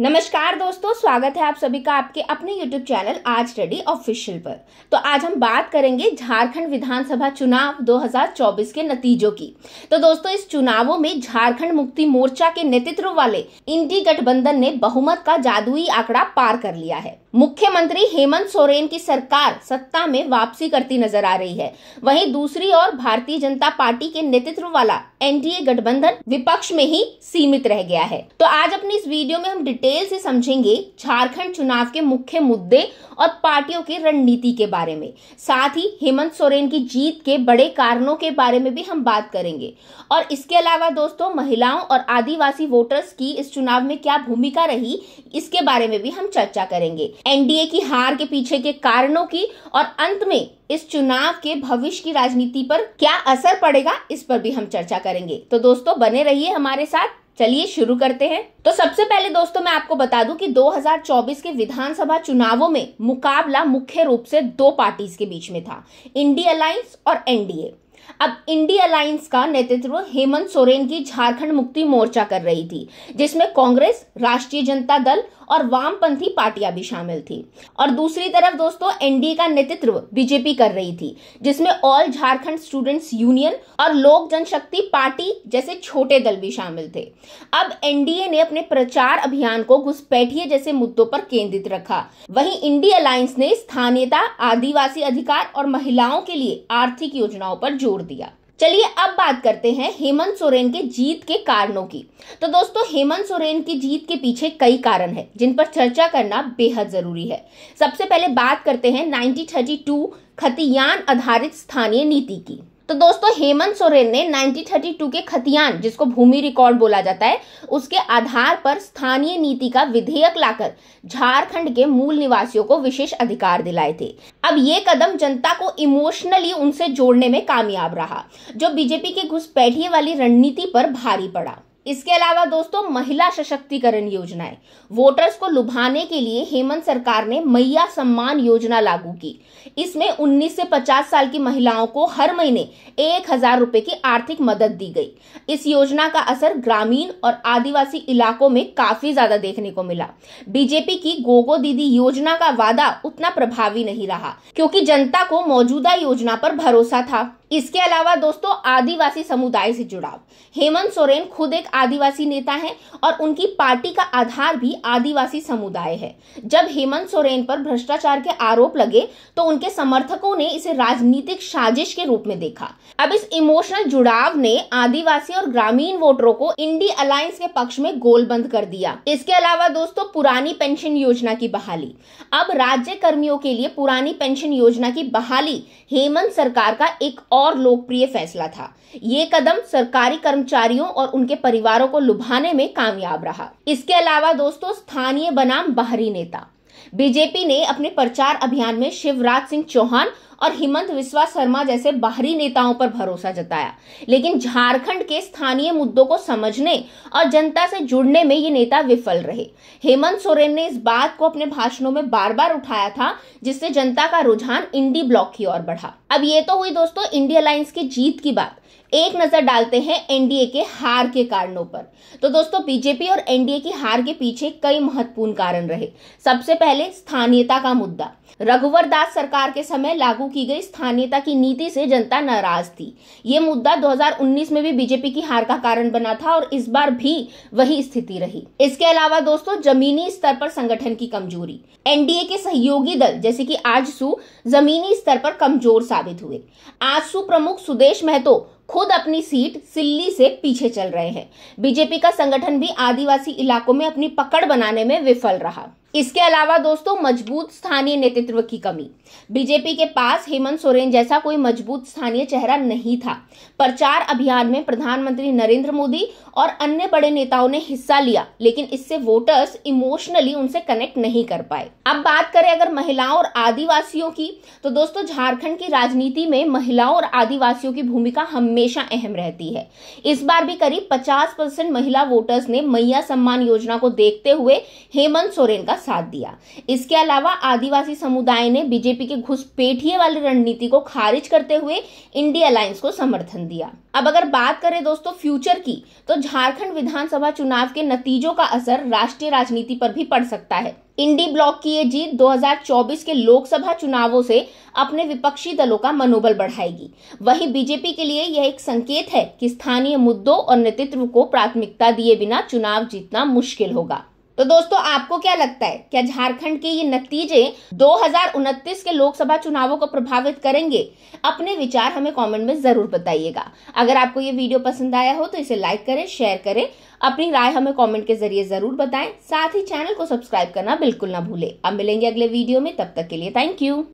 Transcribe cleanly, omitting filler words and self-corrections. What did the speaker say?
नमस्कार दोस्तों, स्वागत है आप सभी का आपके अपने YouTube चैनल आज रेडी ऑफिशियल पर। तो आज हम बात करेंगे झारखंड विधानसभा चुनाव 2024 के नतीजों की। तो दोस्तों, इस चुनावों में झारखंड मुक्ति मोर्चा के नेतृत्व वाले इंडी गठबंधन ने बहुमत का जादुई आंकड़ा पार कर लिया है। मुख्यमंत्री हेमंत सोरेन की सरकार सत्ता में वापसी करती नजर आ रही है। वहीं दूसरी ओर भारतीय जनता पार्टी के नेतृत्व वाला एनडीए गठबंधन विपक्ष में ही सीमित रह गया है। तो आज अपनी इस वीडियो में हम डिटेल से समझेंगे झारखंड चुनाव के मुख्य मुद्दे और पार्टियों की रणनीति के बारे में। साथ ही हेमंत सोरेन की जीत के बड़े कारणों के बारे में भी हम बात करेंगे। और इसके अलावा दोस्तों, महिलाओं और आदिवासी वोटर्स की इस चुनाव में क्या भूमिका रही, इसके बारे में भी हम चर्चा करेंगे। एनडीए की हार के पीछे के कारणों की और अंत में इस चुनाव के भविष्य की राजनीति पर क्या असर पड़ेगा, इस पर भी हम चर्चा करेंगे। तो दोस्तों बने रहिए हमारे साथ, चलिए शुरू करते हैं। तो सबसे पहले दोस्तों मैं आपको बता दूं कि 2024 के विधानसभा चुनावों में मुकाबला मुख्य रूप से दो पार्टीज के बीच में था, इंडी अलायंस और एनडीए। अब इंडी अलायंस का नेतृत्व हेमंत सोरेन की झारखंड मुक्ति मोर्चा कर रही थी, जिसमें कांग्रेस, राष्ट्रीय जनता दल और वामपंथी पार्टियां भी शामिल थी। और दूसरी तरफ दोस्तों एनडीए का नेतृत्व बीजेपी कर रही थी, जिसमें ऑल झारखंड स्टूडेंट्स यूनियन और लोक जनशक्ति पार्टी जैसे छोटे दल भी शामिल थे। अब एनडीए ने अपने प्रचार अभियान को घुसपैठिए जैसे मुद्दों पर केंद्रित रखा। वहीं इंडी अलायंस ने स्थानीयता, आदिवासी अधिकार और महिलाओं के लिए आर्थिक योजनाओं पर जोर दिया। चलिए अब बात करते हैं हेमंत सोरेन के जीत के कारणों की। तो दोस्तों हेमंत सोरेन की जीत के पीछे कई कारण हैं, जिन पर चर्चा करना बेहद जरूरी है। सबसे पहले बात करते हैं 90-32 खतियान आधारित स्थानीय नीति की। तो दोस्तों हेमंत सोरेन ने 90-32 के खतियान, जिसको भूमि रिकॉर्ड बोला जाता है, उसके आधार पर स्थानीय नीति का विधेयक लाकर झारखंड के मूल निवासियों को विशेष अधिकार दिलाए थे। अब ये कदम जनता को इमोशनली उनसे जोड़ने में कामयाब रहा, जो बीजेपी के घुसपैठिए वाली रणनीति पर भारी पड़ा। इसके अलावा दोस्तों महिला सशक्तिकरण योजनाएं, वोटर्स को लुभाने के लिए हेमंत सरकार ने मैया सम्मान योजना लागू की। इसमें 19 से 50 साल की महिलाओं को हर महीने 1000 रुपए की आर्थिक मदद दी गई। इस योजना का असर ग्रामीण और आदिवासी इलाकों में काफी ज्यादा देखने को मिला। बीजेपी की गोगो दीदी योजना का वादा उतना प्रभावी नहीं रहा, क्योंकि जनता को मौजूदा योजना पर भरोसा था। इसके अलावा दोस्तों आदिवासी समुदाय से जुड़ाव, हेमंत सोरेन खुद एक आदिवासी नेता हैं और उनकी पार्टी का आधार भी आदिवासी समुदाय है। जब हेमंत सोरेन पर भ्रष्टाचार के आरोप लगे तो उनके समर्थकों ने इसे राजनीतिक साजिश के रूप में देखा। अब इस इमोशनल जुड़ाव ने आदिवासी और ग्रामीण वोटरों को इंडी अलायंस के पक्ष में गोलबंद कर दिया। इसके अलावा दोस्तों पुरानी पेंशन योजना की बहाली। अब राज्य कर्मियों के लिए पुरानी पेंशन योजना की बहाली हेमंत सरकार का एक और लोकप्रिय फैसला था। ये कदम सरकारी कर्मचारियों और उनके परिवारों को लुभाने में कामयाब रहा। इसके अलावा दोस्तों स्थानीय बनाम बाहरी नेता, बीजेपी ने अपने प्रचार अभियान में शिवराज सिंह चौहान और हेमंत विश्वास शर्मा जैसे बाहरी नेताओं पर भरोसा जताया, लेकिन झारखंड के स्थानीय मुद्दों को समझने और जनता से जुड़ने में ये नेता विफल रहे। हेमंत सोरेन ने इस बात को अपने भाषणों में बार-बार उठाया था, जिससे जनता का रुझान इंडी ब्लॉक की ओर बढ़ा। अब ये तो हुई दोस्तों इंडी अलायंस की जीत की बात। एक नजर डालते हैं एनडीए के हार के कारणों पर। तो दोस्तों बीजेपी और एनडीए की हार के पीछे कई महत्वपूर्ण कारण रहे। सबसे पहले स्थानीयता का मुद्दा। रघुवर दास सरकार के समय लागू की गई स्थानीयता की नीति से जनता नाराज थी। ये मुद्दा 2019 में भी बीजेपी की हार का कारण बना था और इस बार भी वही स्थिति रही। इसके अलावा दोस्तों जमीनी स्तर पर संगठन की कमजोरी। एनडीए के सहयोगी दल जैसे कि आजसू जमीनी स्तर पर कमजोर साबित हुए। आजसू प्रमुख सुदेश महतो खुद अपनी सीट सिल्ली से पीछे चल रहे हैं। बीजेपी का संगठन भी आदिवासी इलाकों में अपनी पकड़ बनाने में विफल रहा। इसके अलावा दोस्तों मजबूत स्थानीय नेतृत्व की कमी। बीजेपी के पास हेमंत सोरेन जैसा कोई मजबूत स्थानीय चेहरा नहीं था। प्रचार अभियान में प्रधानमंत्री नरेंद्र मोदी और अन्य बड़े नेताओं ने हिस्सा लिया, लेकिन इससे वोटर्स इमोशनली उनसे कनेक्ट नहीं कर पाए। अब बात करें अगर महिलाओं और आदिवासियों की, तो दोस्तों झारखंड की राजनीति में महिलाओं और आदिवासियों की भूमिका हमेशा अहम रहती है। इस बार भी करीब 50% महिला वोटर्स ने मैया सम्मान योजना को देखते हुए हेमंत सोरेन का साथ दिया। इसके अलावा आदिवासी समुदाय ने बीजेपी के घुसपैठिए वाली रणनीति को खारिज करते हुए इंडिया अलायंस को समर्थन दिया। अब अगर बात करें दोस्तों फ्यूचर की, तो झारखंड विधानसभा चुनाव के नतीजों का असर राष्ट्रीय राजनीति पर भी पड़ सकता है। इंडी ब्लॉक की ये जीत 2024 के लोकसभा चुनावों से अपने विपक्षी दलों का मनोबल बढ़ाएगी। वहीं बीजेपी के लिए यह एक संकेत है कि स्थानीय मुद्दों और नेतृत्व को प्राथमिकता दिए बिना चुनाव जीतना मुश्किल होगा। तो दोस्तों आपको क्या लगता है, क्या झारखंड के ये नतीजे 2029 के लोकसभा चुनावों को प्रभावित करेंगे? अपने विचार हमें कमेंट में जरूर बताइएगा। अगर आपको ये वीडियो पसंद आया हो तो इसे लाइक करें, शेयर करें, अपनी राय हमें कमेंट के जरिए जरूर बताएं। साथ ही चैनल को सब्सक्राइब करना बिल्कुल ना भूलें। अब मिलेंगे अगले वीडियो में, तब तक के लिए थैंक यू।